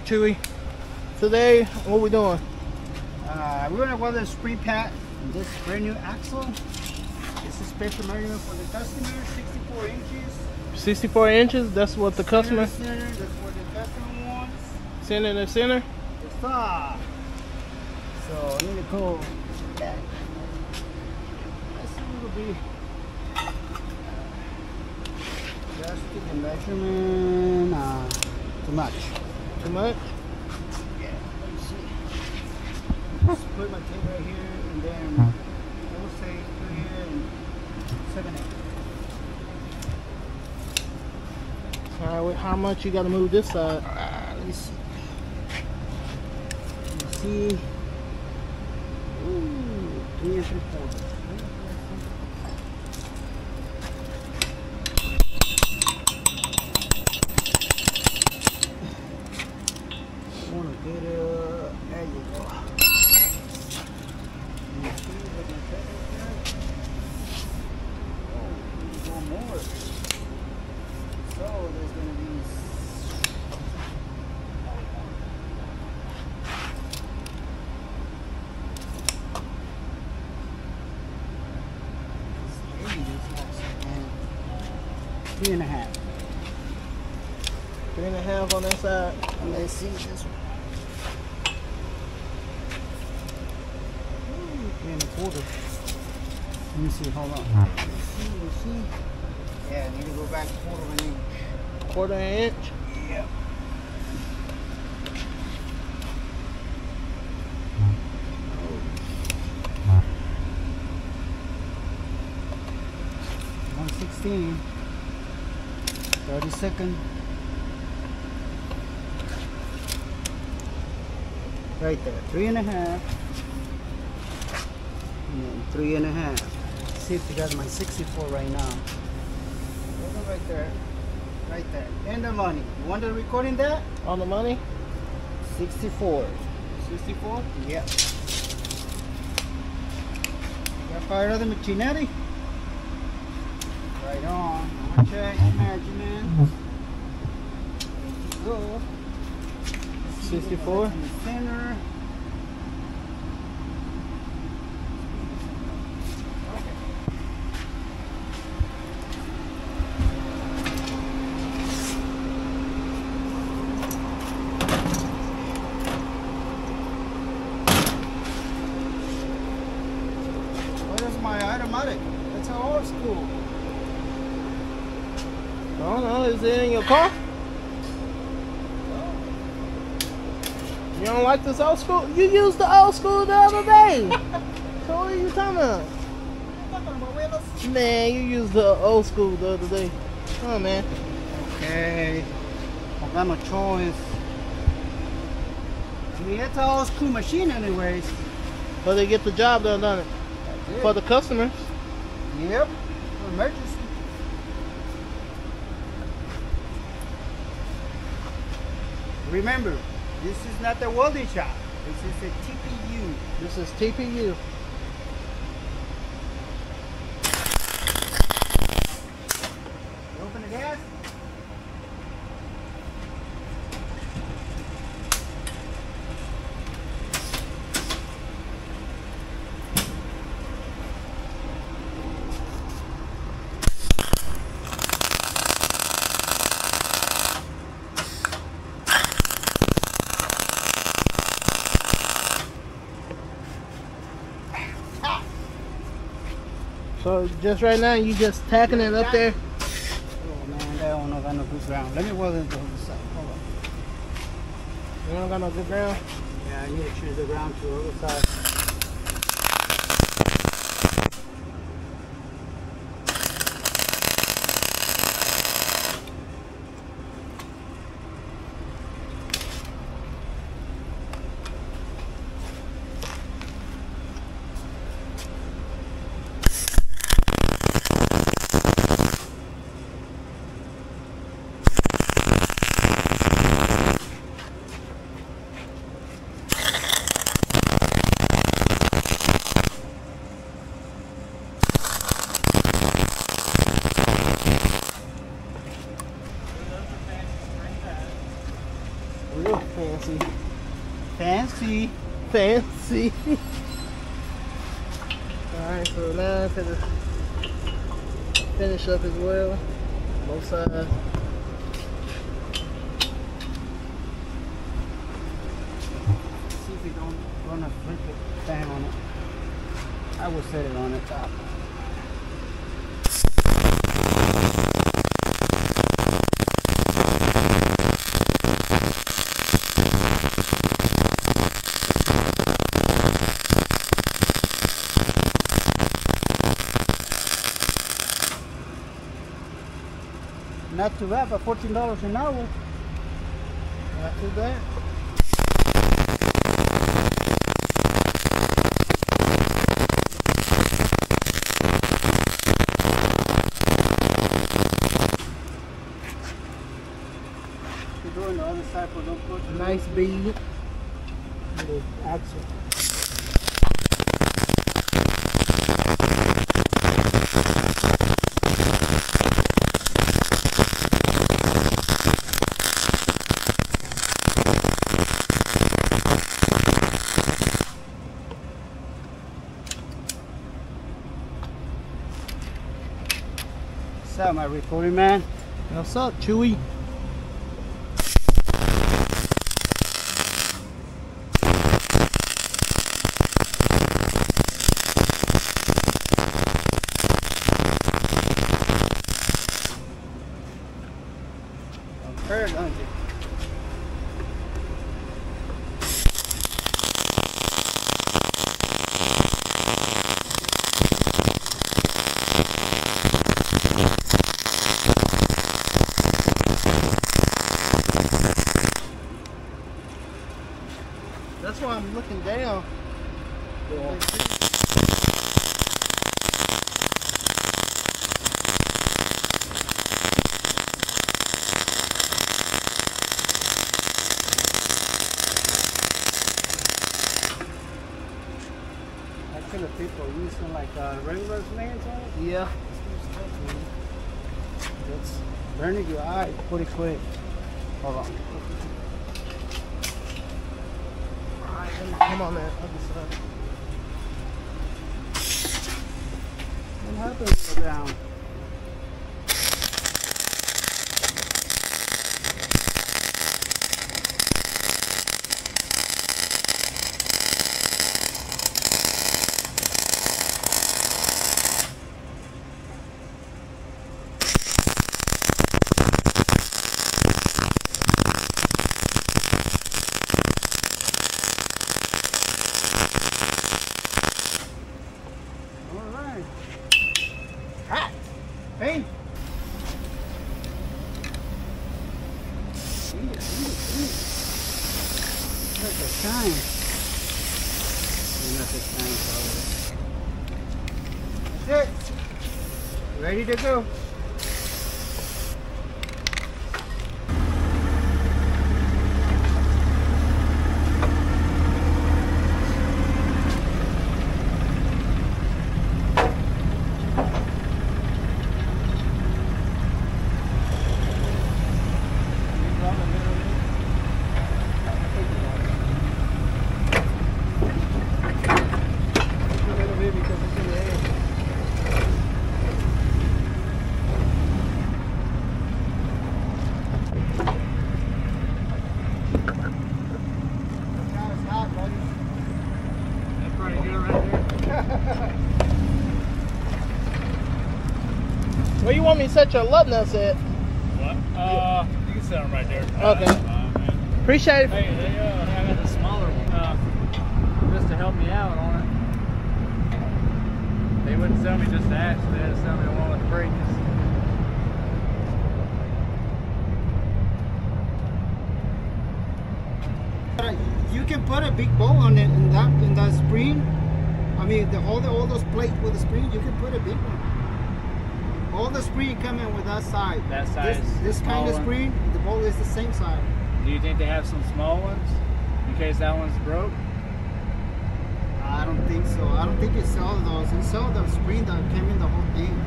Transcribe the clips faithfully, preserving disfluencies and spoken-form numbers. Right, Chewy? Today, what we doing? Uh, we're gonna weld a spring pad on this brand new axle. This is special measurement for the customer, sixty-four inches. sixty-four inches, that's what the center customer... Center, that's what the customer wants. Center to center? Yes, sir. So, I need to go back. That's a little bit... Just to the measurement, uh, too much. Too much? Yeah, let me see. Just put my tape right here and then I will say through here and seven eight. Alright, how much you gotta move this side? Uh, let me see. Let me see. Ooh, three and three quarters. Three and a half. Three and a half on that side. And let's see this one. Ooh, three and a quarter. Let me see, hold on. Let's see, let's see. Yeah, I need to go back a quarter of an inch. Quarter of an inch? Yeah. one sixteen. thirty-second. Right there. Three and a half. And then three and a half. Let's see if you got my sixty-four right now. Right there. Right there. And the money. You want to recording that? On the money? sixty-four. sixty-four? Yeah. Got fired out of the machinery? Right on. Check measurement. Go. sixty-four. Center. Where's my automatic? That's how old school. I don't know, is it in your car? No. You don't like this old school? You used the old school the other day! So what are you talking about? I'm talking about windows. Man, you used the old school the other day. Come on, man. Okay. I got my choice. I mean, that's an old school machine anyways. But they get the job done, don't it? That's it. For the customers. Yep. For emergency. Remember, this is not the welding shop. This is a T P U. This is T P U. You open the gas. So just right now, you just tacking it up there? Oh man, that one don't got no good ground. Let me weld it on the side. Hold on. You don't got no good ground? Yeah, I need to change the ground to the other side. real fancy. Fancy. Fancy. Alright, so now I'm gonna finish up as well. Both sides. See if we don't run a freaking fan on it. I will set it on the top. Not too bad, but fourteen dollars an hour. Not too bad. We're doing the other side for don't put nice bead. The axle. What's up, my recording man? What's up, Chewy? I've heard on you. That's why I'm looking down. Yeah. I think the people are using like uh, regular plans on it. Yeah. It's burning your eye pretty quick. Hold on. Come on, man. I'll get started. What happened to go down? Hey! Look at the shine. Not the shine probably. That's it. Ready to go. Where you want me to set your love nuts at? What? Uh, you can set them right there. Okay. Uh, Appreciate it. Hey, they, uh, I got the smaller one uh, just to help me out on it. They wouldn't sell me just the ash, they had to sell me the one with the brakes. You can put a big bowl on it in that in that spring. I mean, the, all the all those plates with the spring, you can put a big one. All the spring come in with that side. That side. This, this kind of spring, the bowl is the same size. Do you think they have some small ones in case that one's broke? I don't think so. I don't think you sell those. You sell the spring that came in the whole thing,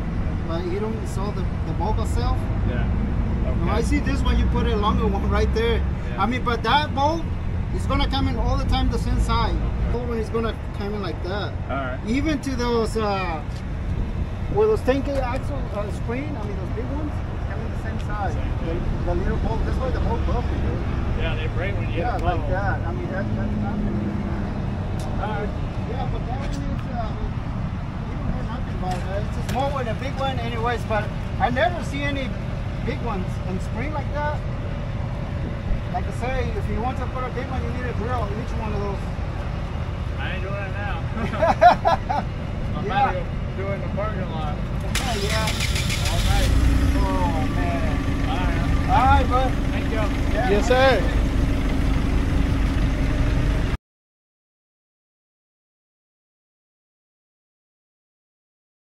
but you don't sell the the bowl itself. Yeah. Okay. I see this one, you put a longer one right there. Yeah. I mean, but that bolt is going to come in all the time the same side. Okay. That one is going to come in like that. All right. Even to those, uh, well, those ten K axle uh, spring, I mean, those big ones, it's coming the same side. Same the, the little bolt, that's why the bolt broke. Yeah, they break when you yeah, hit the Yeah, like that. I mean, that, that's not uh, yeah, but that one is, uh, you don't know nothing about it. It's a small one, a big one, anyways, but I never see any big ones in spring like that. Like I say, if you want to put a big one, you need a grill, each one of those. I ain't doing it now. I'm yeah. out of doing the parking lot. Yeah. All right. Oh, man. All right. All right, bud. Thank you. Yeah. Yes, sir.